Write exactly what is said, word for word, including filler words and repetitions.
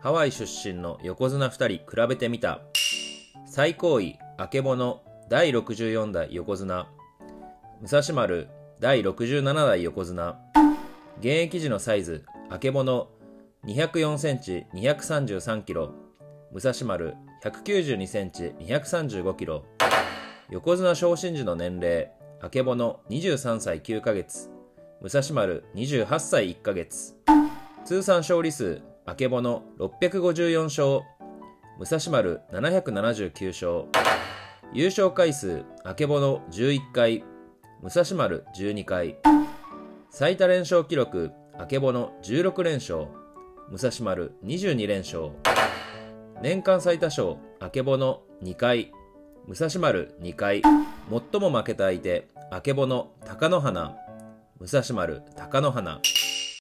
ハワイ出身の横綱ふたり比べてみた。最高位曙だいろくじゅうよん代横綱、武蔵丸だいろくじゅうなな代横綱、現役時のサイズ曙にひゃくよんセンチ にひゃくさんじゅうさんキロ、武蔵丸ひゃくきゅうじゅうにセンチ にひゃくさんじゅうごキロ、横綱昇進時の年齢曙にじゅうさんさいきゅうかげつ、武蔵丸にじゅうはっさいいっかげつ、通算勝利数曙ろっぴゃくごじゅうよんしょう、武蔵丸ななひゃくななじゅうきゅうしょう、優勝回数曙じゅういっかい、武蔵丸じゅうにかい、最多連勝記録曙じゅうろく連勝、武蔵丸にじゅうに連勝、年間最多勝曙にかい、武蔵丸にかい、最も負けた相手曙貴乃花、武蔵丸貴乃花。